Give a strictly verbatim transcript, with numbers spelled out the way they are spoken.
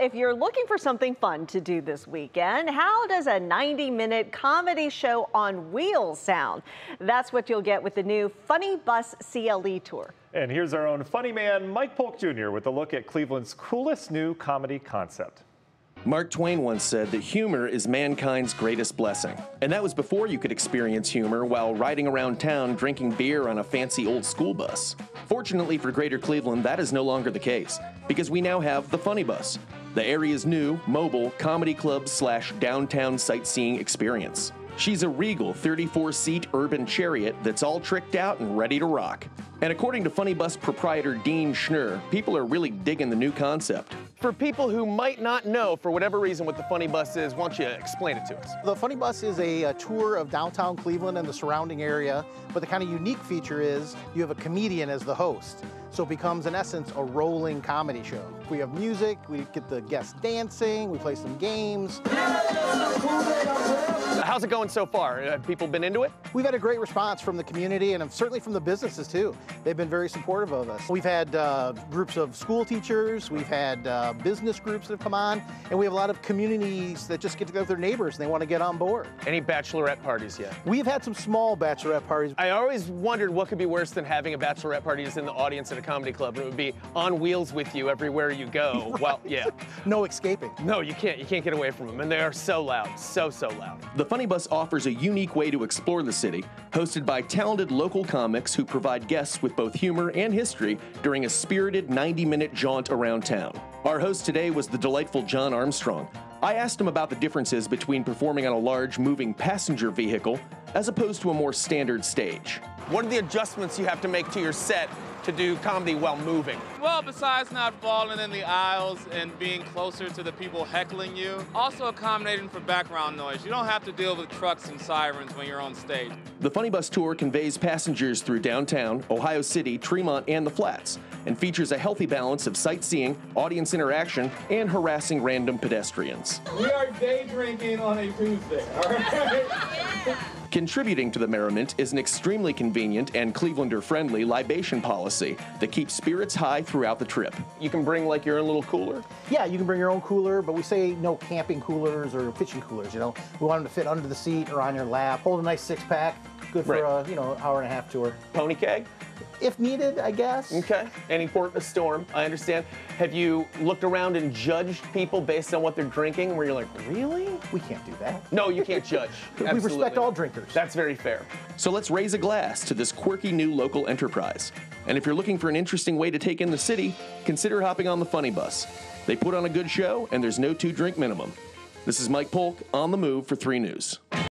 If you're looking for something fun to do this weekend, how does a ninety minute comedy show on wheels sound? That's what you'll get with the new Funny Bus C L E tour. And here's our own funny man, Mike Polk Junior, with a look at Cleveland's coolest new comedy concept. Mark Twain once said that humor is mankind's greatest blessing. And that was before you could experience humor while riding around town drinking beer on a fancy old school bus. Fortunately for Greater Cleveland, that is no longer the case, because we now have the Funny Bus, the area's new, mobile, comedy club slash downtown sightseeing experience. She's a regal thirty-four seat urban chariot that's all tricked out and ready to rock. And according to Funny Bus proprietor Dean Schnurr, people are really digging the new concept. For people who might not know, for whatever reason, what the Funny Bus is, why don't you explain it to us? The Funny Bus is a, a tour of downtown Cleveland and the surrounding area, but the kind of unique feature is you have a comedian as the host. So it becomes, in essence, a rolling comedy show. We have music, we get the guests dancing, we play some games. How's it going so far? Have people been into it? We've had a great response from the community and certainly from the businesses, too. They've been very supportive of us. We've had uh, groups of school teachers, we've had uh, business groups that have come on, and we have a lot of communities that just get together with their neighbors and they want to get on board. Any bachelorette parties yet? We've had some small bachelorette parties. I always wondered what could be worse than having a bachelorette party is in the audience at a comedy club, and it would be on wheels with you everywhere you go. Right. Well, yeah. No escaping. No, you can't. You can't get away from them, and they are so loud, so, so loud. The Funny Bus offers a unique way to explore the city, hosted by talented local comics who provide guests with both humor and history during a spirited ninety minute jaunt around town. Our host today was the delightful John Armstrong. I asked him about the differences between performing on a large moving passenger vehicle as opposed to a more standard stage. What are the adjustments you have to make to your set to do comedy while moving? Well, besides not falling in the aisles and being closer to the people heckling you, also accommodating for background noise. You don't have to deal with trucks and sirens when you're on stage. The Funny Bus tour conveys passengers through downtown, Ohio City, Tremont, and the Flats, and features a healthy balance of sightseeing, audience interaction, and harassing random pedestrians. We are day drinking on a Tuesday, all right? Yeah. Contributing to the merriment is an extremely convenient and Clevelander-friendly libation policy that keeps spirits high throughout the trip. You can bring like your own little cooler? Yeah, you can bring your own cooler, but we say no camping coolers or kitchen coolers, you know. We want them to fit under the seat or on your lap. Hold a nice six-pack, good for right. a, you know, hour and a half tour. Pony keg? If needed, I guess. Okay. Any port in a storm, I understand. Have you looked around and judged people based on what they're drinking where you're like, really? We can't do that. No, you can't judge. We respect all drinkers. That's very fair. So let's raise a glass to this quirky new local enterprise. And if you're looking for an interesting way to take in the city, consider hopping on the Funny Bus. They put on a good show, and there's no two drink minimum. This is Mike Polk on the move for three news.